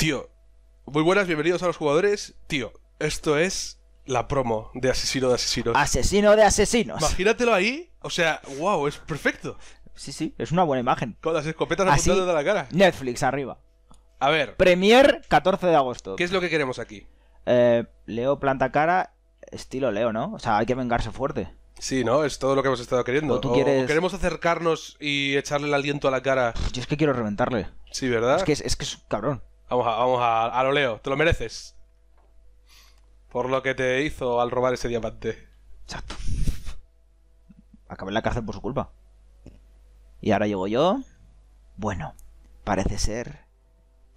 Tío, muy buenas, bienvenidos a los jugadores. Tío, esto es la promo de Asesino de Asesinos. Asesino de Asesinos. Imagínatelo ahí, o sea, wow, es perfecto. Sí, sí, es una buena imagen. Con las escopetas apuntando de la cara. Netflix arriba. A ver. Premier 14 de agosto. ¿Qué es lo que queremos aquí? Leo planta cara, estilo Leo, ¿no? O sea, hay que vengarse fuerte. Sí, ¿no? Es todo lo que hemos estado queriendo. O quieres... queremos acercarnos y echarle el aliento a la cara. Yo es que quiero reventarle. Sí, ¿verdad? Es que es cabrón. Vamos a lo Leo, te lo mereces. Por lo que te hizo al robar ese diamante. Exacto. Acabé en la cárcel por su culpa. Y ahora llego yo. Bueno, parece ser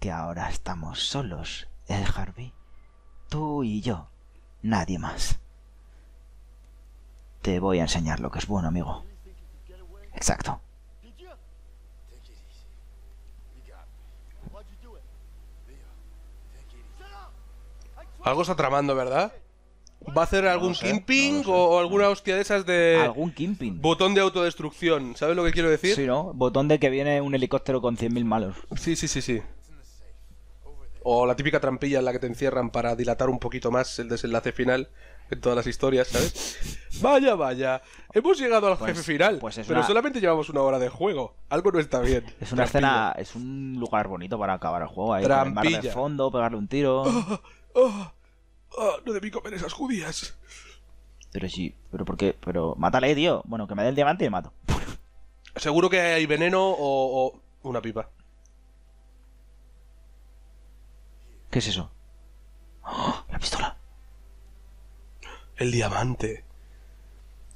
que ahora estamos solos, el Harvey. Tú y yo. Nadie más. Te voy a enseñar lo que es bueno, amigo. Exacto. Algo está tramando, ¿verdad? ¿Va a hacer algún kimping o alguna hostia de esas de... algún kimping? Botón de autodestrucción, ¿sabes lo que quiero decir? Sí, ¿no? Botón de que viene un helicóptero con 100.000 malos. Sí, sí, sí, sí. O la típica trampilla en la que te encierran para dilatar un poquito más el desenlace final en todas las historias, ¿sabes? Vaya, vaya. Hemos llegado al jefe final, pues pero solamente llevamos una hora de juego. Algo no está bien. Es una escena... es un lugar bonito para acabar el juego. Ahí, trampilla. Con el mar de fondo, pegarle un tiro... no debí comer esas judías. Pero sí, pero ¿por qué? Pero mátale, tío. Bueno, que me dé el diamante y le mato. Seguro que hay veneno o una pipa. ¿Qué es eso? ¡Oh, la pistola! El diamante.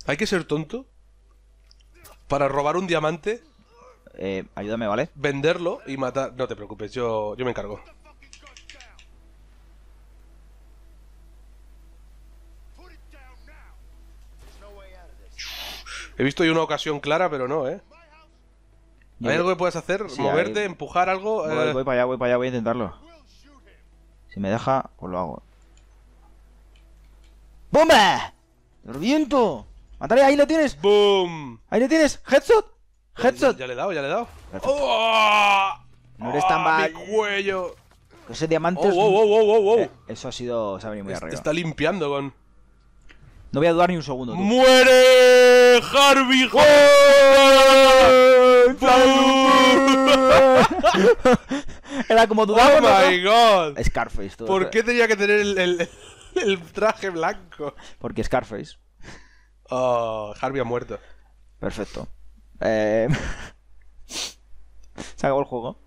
¿Hay que ser tonto para robar un diamante? Ayúdame, ¿vale? Venderlo y matar... No te preocupes, yo me encargo. He visto yo una ocasión clara, pero no, ¿eh? ¿Hay algo que puedas hacer? Sí, ¿moverte? Hay... ¿empujar algo? Voy para allá, voy a intentarlo. Si me deja, pues lo hago. ¡Bomba! ¡Lo reviento! ¡Mátale! ¡Ahí lo tienes! ¡Boom! ¡Ahí lo tienes! ¡Headshot! ¡Headshot! Ya le he dado. ¡Oh! ¡No eres tan mal! ¡Mi cuello! Ese diamante... ¡Oh! Eso ha sido... se ha venido muy arriba. Está limpiando con... No voy a dudar ni un segundo, tú. ¡Muere Harvey! Era como dudaba. ¡Oh, my God! Scarface, tú. ¿Por qué tenía que tener el traje blanco? Porque Scarface. Oh, Harvey ha muerto. Perfecto. Se acabó el juego.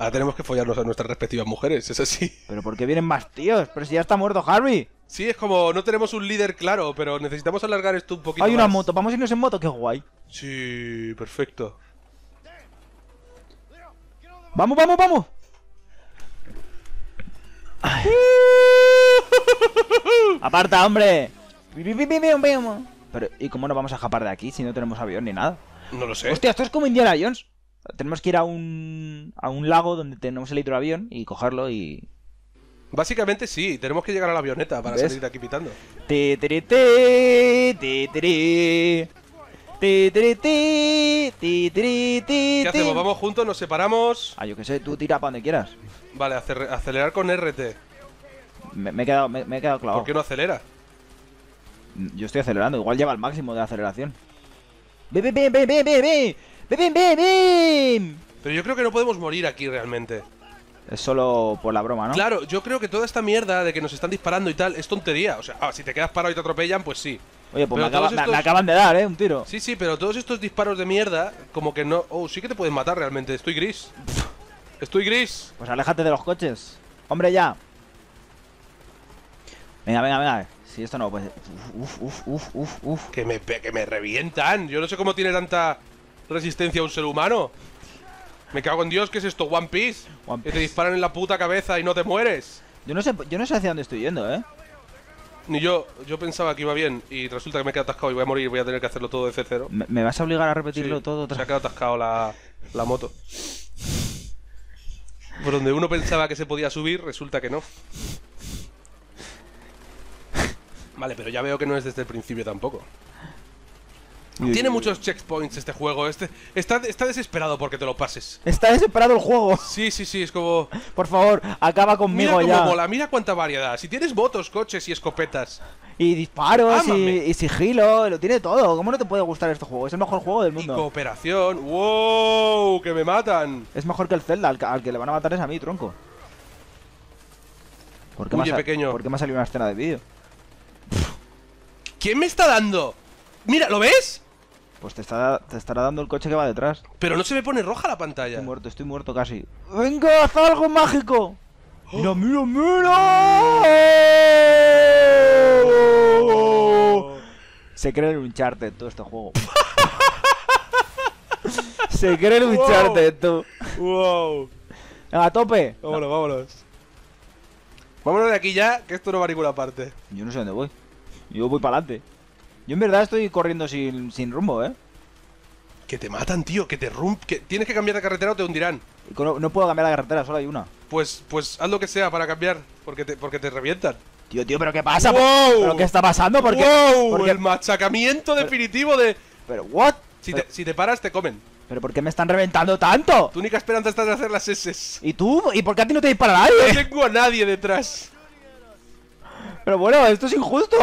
Ahora tenemos que follarnos a nuestras respectivas mujeres, es así. ¿Pero por qué vienen más tíos? Pero si ya está muerto Harvey. Sí, es como, no tenemos un líder claro, pero necesitamos alargar esto un poquito más. Hay una moto, vamos a irnos en moto, qué guay. Sí, perfecto. ¡Vamos, vamos, vamos! ¡Aparta, hombre! Pero, ¿y cómo nos vamos a escapar de aquí si no tenemos avión ni nada? No lo sé. Hostia, esto es como Indiana Jones. Tenemos que ir a un lago donde tenemos el hidroavión y cogerlo y... Básicamente sí, tenemos que llegar a la avioneta para salir de aquí pitando. ¿Qué hacemos? ¿Vamos juntos? ¿Nos separamos? Ah, yo qué sé, tú tira para donde quieras. Vale, acelerar con RT. Me he quedado clavado. ¿Por qué no acelera? Yo estoy acelerando, igual lleva el máximo de aceleración. ¡Bim! Pero yo creo que no podemos morir aquí realmente. Es solo por la broma, ¿no? Claro, yo creo que toda esta mierda de que nos están disparando y tal es tontería. O sea, si te quedas parado y te atropellan, pues sí. Oye, pues me acaban de dar, ¿eh? Un tiro. Sí, sí, pero todos estos disparos de mierda, como que no... Oh, sí que te pueden matar realmente. Estoy gris. Estoy gris. Pues aléjate de los coches. Hombre, ya. Venga. Si esto no, pues... Uf. Que me revientan. Yo no sé cómo tiene tanta... resistencia a un ser humano. Me cago en Dios, ¿qué es esto? One Piece. Que te disparan en la puta cabeza y no te mueres. Yo no sé hacia dónde estoy yendo, ¿eh? Ni yo. Yo pensaba que iba bien y resulta que me he quedado atascado y voy a morir. Voy a tener que hacerlo todo desde cero. ¿Me vas a obligar a repetirlo todo otra vez? Se ha quedado atascado la moto. Por donde uno pensaba que se podía subir, resulta que no. Vale, pero ya veo que no es desde el principio tampoco. Tiene muchos checkpoints este juego. Está desesperado porque te lo pases. Está desesperado el juego. Sí, sí, sí, es como... Por favor, acaba conmigo ya. Mira cómo mola, mira cuánta variedad. Si tienes motos, coches y escopetas. Y disparos y sigilo, lo tiene todo. ¿Cómo no te puede gustar este juego? Es el mejor juego del mundo. Y cooperación. ¡Wow! ¡Que me matan! Es mejor que el Zelda, al que le van a matar es a mí, tronco. ¿Por qué me ha salido una escena de vídeo? ¿Quién me está dando? Mira, ¿lo ves? Pues te estará dando el coche que va detrás. Pero no se me pone roja la pantalla. Estoy muerto casi. ¡Venga, haz algo mágico! ¡Oh! ¡Mira, mira, mira! ¡Oh! Se cree en un charter todo este juego. Se cree en un charter, tú. ¡Wow! ¡A tope! Vámonos, vámonos. Vámonos de aquí ya, que esto no va a ninguna parte. Yo no sé dónde voy. Yo voy para adelante. Yo en verdad estoy corriendo sin rumbo, ¿eh? Que te matan, tío, que tienes que cambiar de carretera o te hundirán. No puedo cambiar la carretera, solo hay una. Pues haz lo que sea para cambiar, porque te revientan. Tío, ¿pero qué pasa? ¡Wow! ¿Pero qué está pasando? ¿Por qué? ¡Wow! Porque... el machacamiento definitivo de... ¿Pero what? Si te paras, te comen. ¿Pero por qué me están reventando tanto? Tu única esperanza está de hacer las S. ¿Y tú? ¿Y por qué a ti no te dispara nadie? No tengo a nadie detrás. Pero bueno, esto es injusto.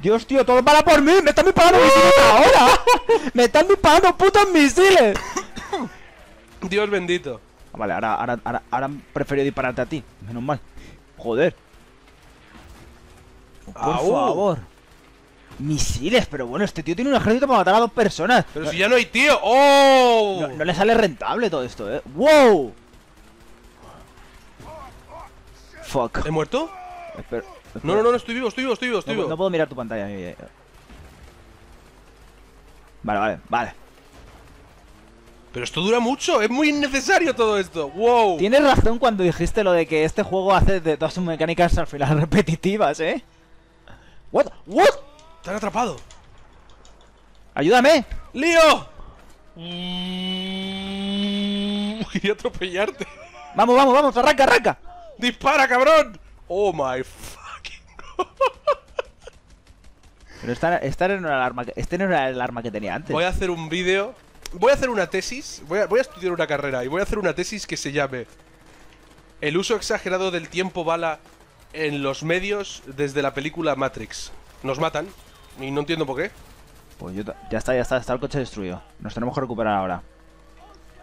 Dios, tío, todo para por mí. Me están disparando misiles ahora. Me están disparando putos misiles. Dios bendito. Vale, ahora prefiero dispararte a ti. Menos mal. Joder. Por favor. Misiles, pero bueno, este tío tiene un ejército para matar a dos personas. Pero si ya no hay tío. ¡Oh! No le sale rentable todo esto, eh. ¡Wow! Fuck. ¿He muerto? Espera. No, estoy vivo. No puedo mirar tu pantalla. Vale. Pero esto dura mucho, es muy innecesario todo esto. ¡Wow! Tienes razón cuando dijiste lo de que este juego hace de todas sus mecánicas al final repetitivas, ¿eh? ¿What? Te han atrapado. ¡Ayúdame! ¡Leo! Quería atropellarte. Vamos, arranca. ¡Dispara, cabrón! Oh my fuck. Pero esta no era el arma, este no era el arma que tenía antes. Voy a hacer un vídeo. Voy a hacer una tesis. Voy a estudiar una carrera y voy a hacer una tesis que se llame El uso exagerado del tiempo bala en los medios desde la película Matrix. Nos matan y no entiendo por qué. Pues ya está el coche destruido. Nos tenemos que recuperar ahora.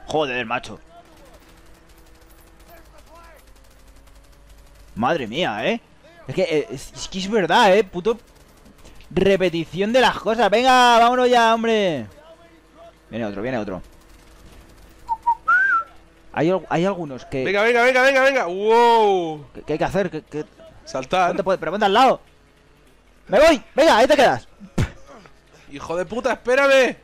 Joder, macho. Madre mía, ¿eh? Es que es verdad, puto. Repetición de las cosas. Venga, vámonos ya, hombre. Viene otro. Hay algunos que... Venga. Wow. ¿Qué hay que hacer? Saltar. Pero ponte al lado. Me voy. Venga, ahí te quedas. Hijo de puta, espérame.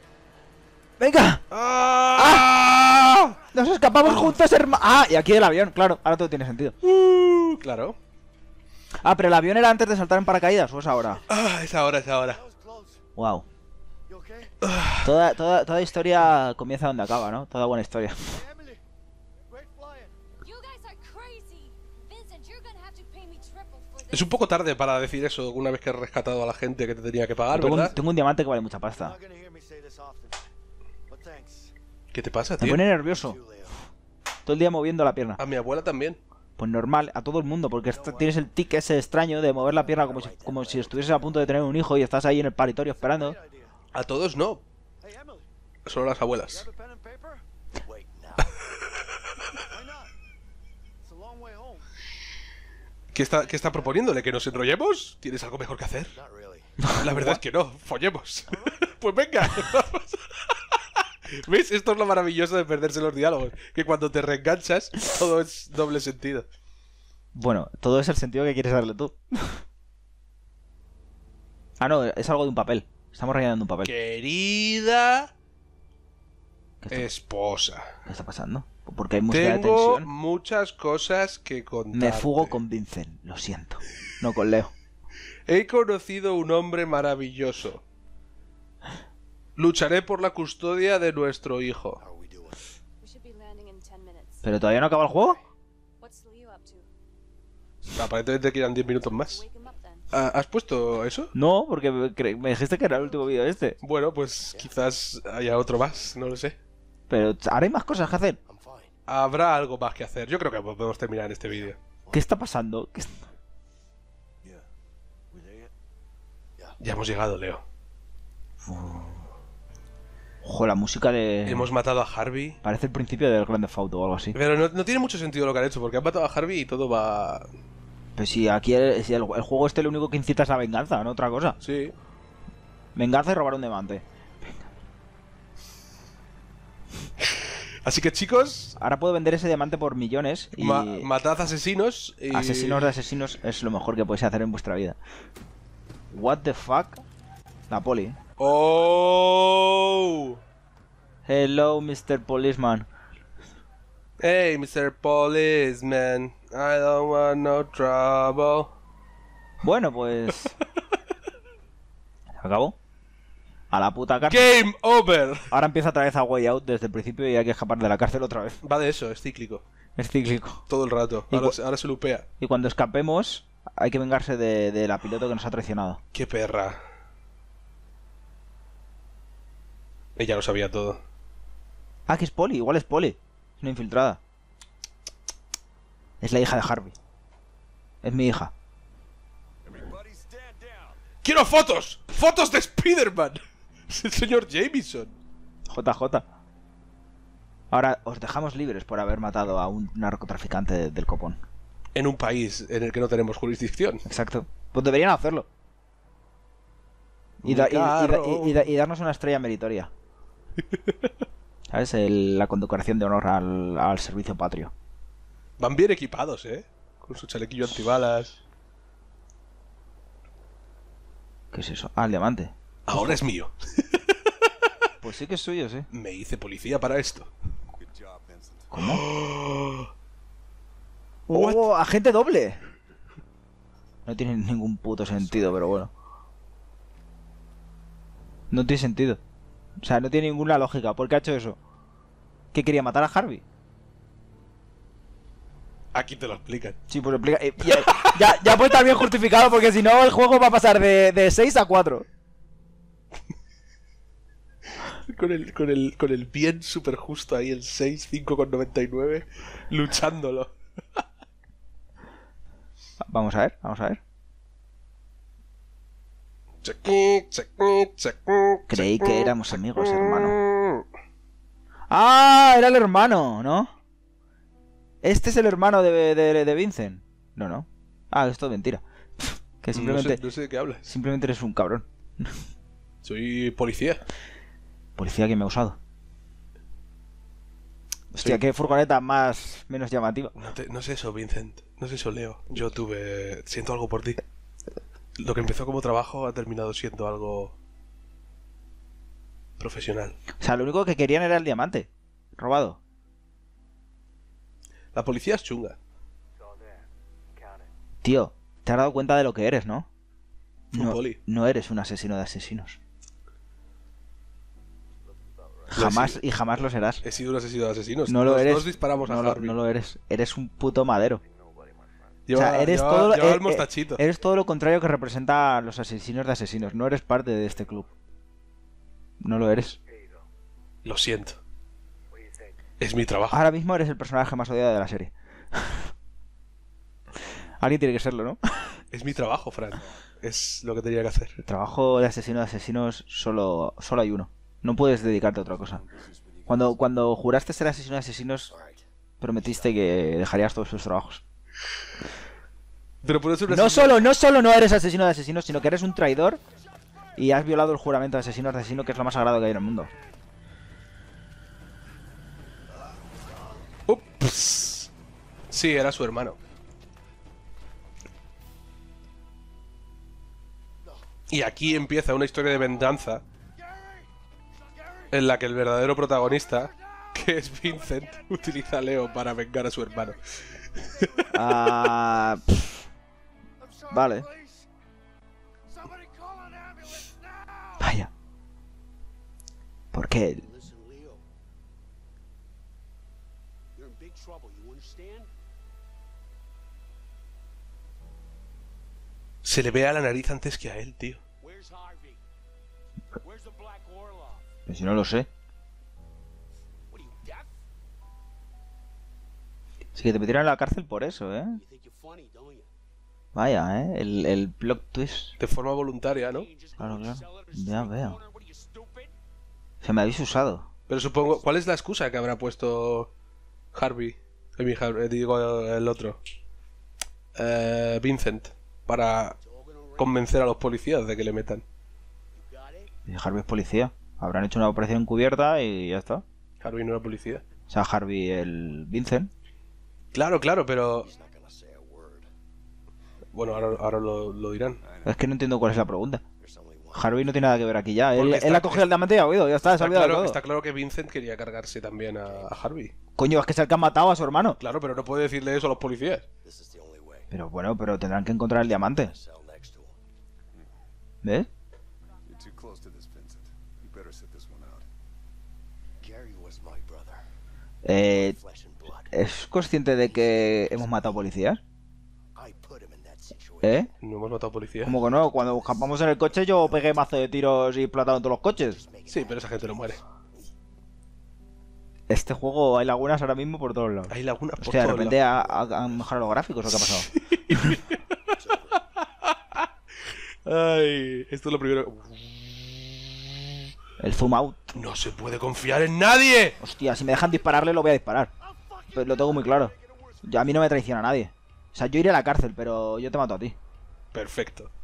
Venga. ¡Ah! Nos escapamos juntos, hermano. Ah, y aquí el avión, claro. Ahora todo tiene sentido. Claro. Ah, pero el avión era antes de saltar en paracaídas, ¿o es ahora? Ah, es ahora. Wow. Toda historia comienza donde acaba, ¿no? Toda buena historia. Es un poco tarde para decir eso una vez que he rescatado a la gente que te tenía que pagar, ¿verdad? Tengo un diamante que vale mucha pasta. ¿Qué te pasa, tío? Me pone nervioso. Todo el día moviendo la pierna. A mi abuela también. Pues normal, a todo el mundo, porque tienes el tic ese extraño de mover la pierna como si estuvieses a punto de tener un hijo y estás ahí en el paritorio esperando. A todos no. Solo las abuelas. ¿Qué está proponiéndole? ¿Que nos enrollemos? ¿Tienes algo mejor que hacer? La verdad es que no, follemos. Pues venga, vamos. ¿Ves? Esto es lo maravilloso de perderse los diálogos. Que cuando te reenganchas, todo es doble sentido. Bueno, todo es el sentido que quieres darle tú. Ah, no, es algo de un papel. Estamos rellenando un papel. Querida... esposa. ¿Qué está pasando? Porque hay mucha tensión. Tengo muchas cosas que contarte. Me fugo con Vincent, lo siento. No con Leo. He conocido un hombre maravilloso. Lucharé por la custodia de nuestro hijo. ¿Pero todavía no acaba el juego? Aparentemente quedan 10 minutos más. ¿Has puesto eso? No, porque me dijiste que era el último vídeo este. Bueno, pues quizás haya otro más, no lo sé. Pero haré más cosas que hacer. Habrá algo más que hacer. Yo creo que podemos terminar este vídeo. ¿Qué está pasando? ¿Qué está... Ya hemos llegado, Leo. Ojo, la música de... Hemos matado a Harvey. Parece el principio del Grand Theft Auto o algo así. Pero no tiene mucho sentido lo que han hecho, porque han matado a Harvey y todo va... Pues sí, aquí el juego este lo único que incita es la venganza, no otra cosa. Sí. Venganza y robar un diamante. Así que, chicos... Ahora puedo vender ese diamante por millones y... matad asesinos y... Asesinos de asesinos es lo mejor que podéis hacer en vuestra vida. What the fuck? La poli. Oh. Hello, Mr. Policeman. Hey, Mr. Policeman. I don't want no trouble. Bueno, pues... ¿Se acabó? A la puta cárcel. Game over. Ahora empieza otra vez A Way Out desde el principio y hay que escapar de la cárcel otra vez. Va de eso, es cíclico. Es cíclico. Todo el rato. Ahora se lupea. Y cuando escapemos... Hay que vengarse de la piloto que nos ha traicionado. ¡Qué perra! Ella lo sabía todo. Ah, que es Polly. Igual es Polly. Es una infiltrada. Es la hija de Harvey. Es mi hija. ¡Quiero fotos! ¡Fotos de Spider-Man! Es el señor Jameson. JJ. Ahora os dejamos libres por haber matado a un narcotraficante del copón. En un país en el que no tenemos jurisdicción. Exacto. Pues deberían hacerlo. Y darnos una estrella meritoria. ¿Sabes? La condecoración de honor al servicio patrio. Van bien equipados, ¿eh? Con su chalequillo antibalas. ¿Qué es eso? Ah, el diamante. Ahora es mío. Pues sí que es suyo, sí. Me hice policía para esto. ¿Cómo? ¡Oh, agente doble! No tiene ningún puto sentido, pero bueno. No tiene sentido. O sea, no tiene ninguna lógica. ¿Por qué ha hecho eso? ¿Qué quería matar a Harvey? Aquí te lo explican. Sí, pues explica. Ya puede estar bien justificado, porque si no el juego va a pasar de 6 a 4. Con el bien súper justo ahí, el 6, 5,99, luchándolo. Vamos a ver, vamos a ver. Creí que éramos amigos, hermano. ¡Ah! Era el hermano, ¿no? Este es el hermano de Vincent. No, no. Ah, esto es mentira. Que simplemente... No sé de qué hablas. Simplemente eres un cabrón. Soy policía. Policía que me ha usado. Hostia, sí. Qué furgoneta menos llamativa. No es eso, Vincent. No es eso, Leo. Yo tuve... Siento algo por ti. Lo que empezó como trabajo ha terminado siendo algo... profesional. O sea, lo único que querían era el diamante. Robado. La policía es chunga. Tío, te has dado cuenta de lo que eres, ¿no? No eres un asesino de asesinos. Jamás lo serás. He sido un asesino de asesinos. No lo eres. Nos disparamos a Harvey. No lo eres. Eres un puto madero. Lleva el mostachito. Eres todo lo contrario que representa a los asesinos de asesinos. No eres parte de este club. No lo eres. Lo siento. Es mi trabajo. Ahora mismo eres el personaje más odiado de la serie. Alguien tiene que serlo, ¿no? Es mi trabajo, Frank. Es lo que tenía que hacer. El trabajo de asesino de asesinos solo hay uno. No puedes dedicarte a otra cosa. Cuando juraste ser asesino de asesinos, prometiste que dejarías todos tus trabajos. Pero por eso no solo no eres asesino de asesinos, sino que eres un traidor y has violado el juramento de asesinos de asesinos, que es lo más sagrado que hay en el mundo. Ups. Sí, era su hermano. Y aquí empieza una historia de venganza en la que el verdadero protagonista, que es Vincent, utiliza a Leo para vengar a su hermano. Vale. Vaya. ¿Por qué? se le ve a la nariz antes que a él, tío. Pero si no lo sé. Sí, que te metieron a la cárcel por eso, ¿eh? Vaya, ¿eh? El plot twist. De forma voluntaria, ¿no? Claro, claro. Ya veo. Se me habéis usado. Pero supongo... ¿Cuál es la excusa que habrá puesto Harvey? Digo, el otro. Vincent. Para convencer a los policías de que le metan. ¿Y Harvey es policía? Habrán hecho una operación encubierta y ya está. Harvey no era policía. O sea, Harvey el Vincent. Claro, claro, pero... Bueno, ahora lo dirán. Es que no entiendo cuál es la pregunta. Harvey no tiene nada que ver aquí ya. Él ha cogido el diamante y ha huido, ya está, se ha olvidado de todo. Está claro que Vincent quería cargarse también a Harvey. Coño, es que es el que ha matado a su hermano. Claro, pero no puede decirle eso a los policías. Pero bueno, pero tendrán que encontrar el diamante. ¿Ves? ¿Es consciente de que hemos matado policías? ¿Eh? No hemos matado policías. ¿Cómo que no? Cuando escapamos en el coche yo pegué mazo de tiros y explotado en todos los coches. Sí, pero esa gente no muere. Este juego hay lagunas ahora mismo por todos lados. Hay lagunas por todos lados. O sea, de repente han mejorado los gráficos, ¿o qué ha pasado? Sí. Ay, esto es lo primero. El zoom out. No se puede confiar en nadie. Hostia, si me dejan dispararle lo voy a disparar. Pues lo tengo muy claro. A mí no me traiciona nadie. O sea, yo iré a la cárcel, pero yo te mato a ti. Perfecto.